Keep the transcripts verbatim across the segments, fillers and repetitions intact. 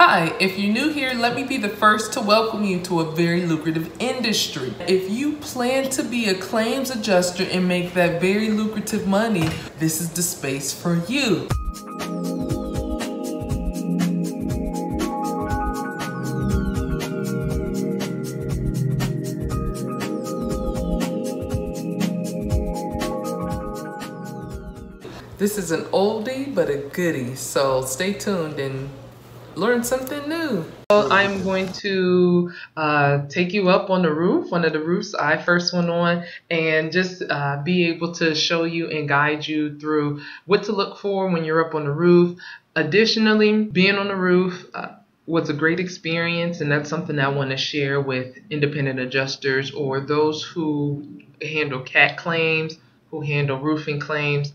Hi, if you're new here, let me be the first to welcome you to a very lucrative industry. If you plan to be a claims adjuster and make that very lucrative money, this is the space for you. This is an oldie, but a goodie, so stay tuned and learn something new. Well, I'm going to uh, take you up on the roof, one of the roofs I first went on, and just uh, be able to show you and guide you through what to look for when you're up on the roof. Additionally, being on the roof uh, was a great experience, and that's something I want to share with independent adjusters or those who handle cat claims, who handle roofing claims.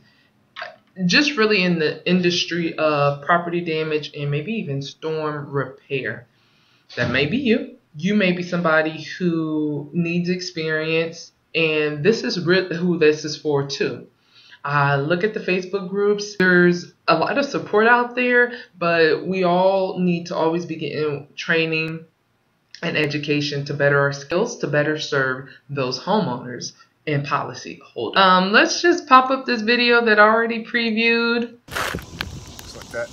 Just really in the industry of property damage and maybe even storm repair. That may be you. You may be somebody who needs experience, and this is who this is for too. Uh, look at the Facebook groups. There's a lot of support out there, but we all need to always be getting training and education to better our skills, to better serve those homeowners and policy holder. Um, let's just pop up this video that I already previewed. Looks like that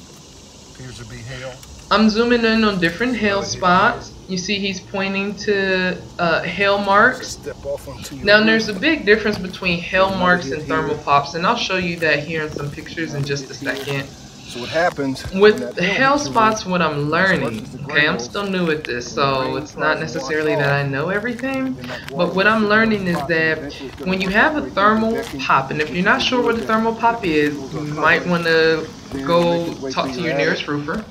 appears to be hail. I'm zooming in on different hail spots. You see he's pointing to uh, hail marks. Step off onto your now there's a big difference between hail marks and thermal pops, and I'll show you that here in some pictures in just a second. So what happens with hail spots, what I'm learning, okay, I'm still new at this, so it's not necessarily that I know everything, but what I'm learning is that when you have a thermal pop, and if you're not sure what a thermal pop is, you might want to go talk to your nearest roofer.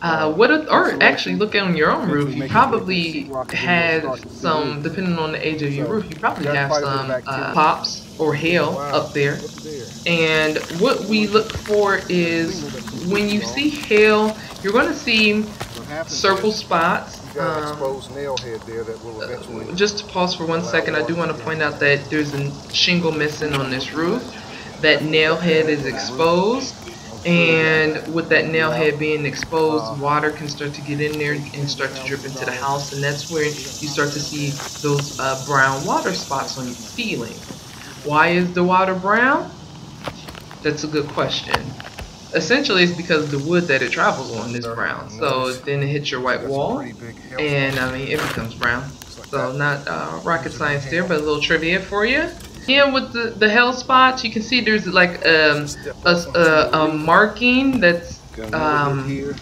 Uh, what a, or actually look on your own roof. You probably have some, depending on the age of your roof, you probably have some uh, pops or hail up there. And what we look for is when you see hail, you're going to see circle spots. Um, uh, just to pause for one second, I do want to point out that there's a shingle missing on this roof. That nail head is exposed. And with that nail head being exposed, water can start to get in there and start to drip into the house, and that's where you start to see those uh, brown water spots on your ceiling. Why is the water brown? That's a good question. Essentially, it's because the wood that it travels on is brown, so then it hits your white wall, and I mean it becomes brown. So not uh, rocket science there, but a little trivia for you. Yeah, with the, the hail spots, you can see there's like um, a, a, a marking that's um,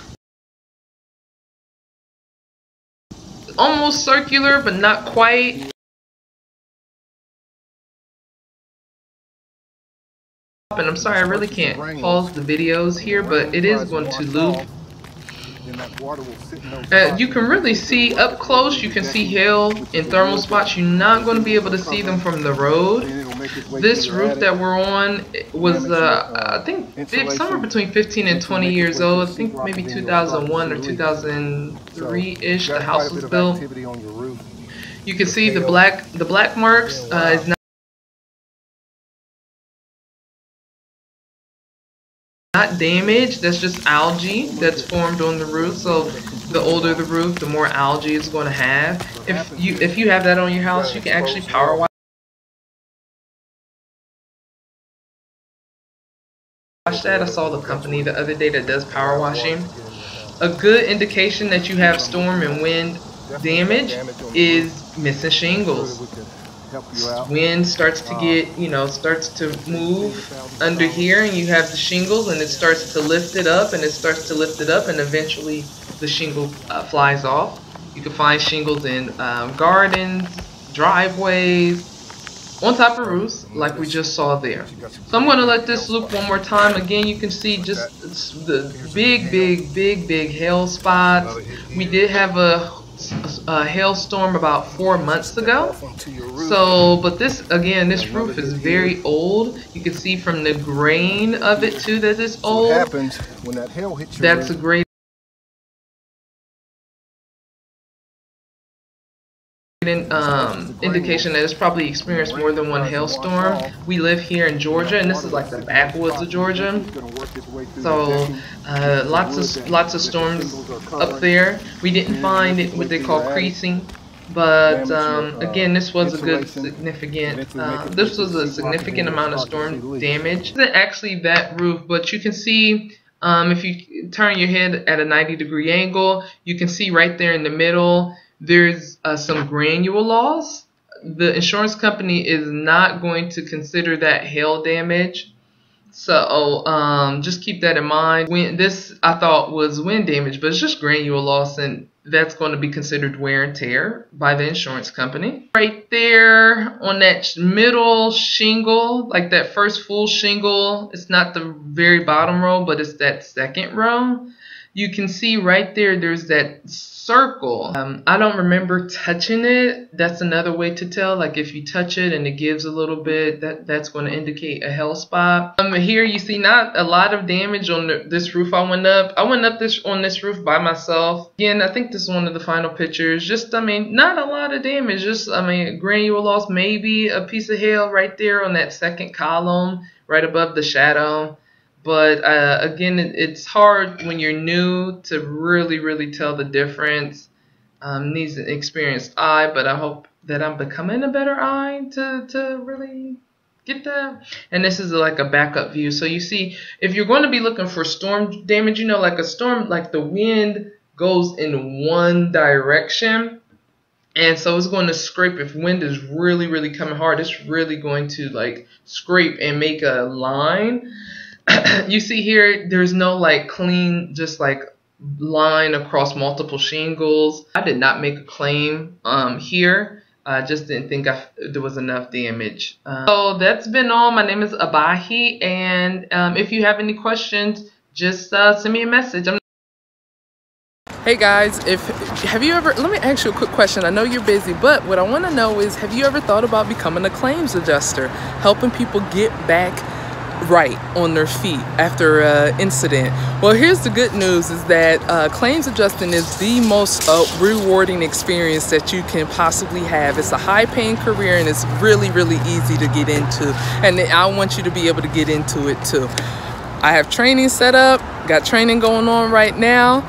almost circular, but not quite. And I'm sorry, I really can't pause the videos here, but it is going to loop. Uh, you can really see up close, you can see hail in thermal spots. You're not going to be able to see them from the road. This roof that we're on was, uh, I think, somewhere between fifteen and twenty years old. I think maybe two thousand one or two thousand three-ish, the house was built. You can see the black, the black marks uh, is not Not damage, that's just algae that's formed on the roof. So the older the roof, the more algae it's going to have. If you if you have that on your house, you can actually power wash that. I saw the company the other day that does power washing. A good indication that you have storm and wind damage is missing shingles. Wind starts to get, you know, starts to move under here, and you have the shingles, and it starts to lift it up, and it starts to lift it up, and eventually the shingle uh, flies off. You can find shingles in um, gardens, driveways, on top of roofs, like we just saw there. So I'm going to let this loop one more time. Again, you can see just the big, big, big, big hail spots. We did have a a hailstorm about four months ago. So, but this, again, this roof is very old. You can see from the grain of it too that it's old. What happens when that hail hits your roof? That's a great an um, indication that it's probably experienced more than one hailstorm. We live here in Georgia, and this is like the backwoods of Georgia, so uh, lots of lots of storms up there. We didn't find it, what they call creasing, but um, again, this was a good significant. Uh, this was a significant amount of storm damage. It isn't actually that roof, but you can see. Um, if you turn your head at a ninety degree angle, you can see right there in the middle, there's uh, some granule loss. The insurance company is not going to consider that hail damage. So um, just keep that in mind. When, this, I thought, was wind damage, but it's just granule loss, and that's going to be considered wear and tear by the insurance company. Right there on that middle shingle, like that first full shingle, it's not the very bottom row, but it's that second row. You can see right there, there's that circle. Um, I don't remember touching it. That's another way to tell. Like if you touch it and it gives a little bit, that, that's going to indicate a hail spot. Um, here you see not a lot of damage on the, this roof I went up. I went up this on this roof by myself. Again, I think this is one of the final pictures. Just, I mean, not a lot of damage. Just, I mean, granule loss, maybe a piece of hail right there on that second column, right above the shadow. But uh, again, it's hard when you're new to really, really tell the difference. Um, needs an experienced eye, but I hope that I'm becoming a better eye to, to really get that. And this is like a backup view. So you see, if you're going to be looking for storm damage, you know, like a storm, like the wind goes in one direction. And so it's going to scrape. If wind is really, really coming hard, it's really going to like scrape and make a line. You see here, there's no like clean, just like line across multiple shingles. I did not make a claim um, here. I just didn't think I, there was enough damage. Um, so that's been all. My name is Abahi, and um, if you have any questions, just uh, send me a message. I'm Hey guys, if have you ever, let me ask you a quick question. I know you're busy, but what I want to know is, have you ever thought about becoming a claims adjuster, helping people get back right on their feet after an uh, incident? Well, here's the good news, is that uh, claims adjusting is the most uh, rewarding experience that you can possibly have. It's a high-paying career, and it's really, really easy to get into, and I want you to be able to get into it too. I have training set up, got training going on right now.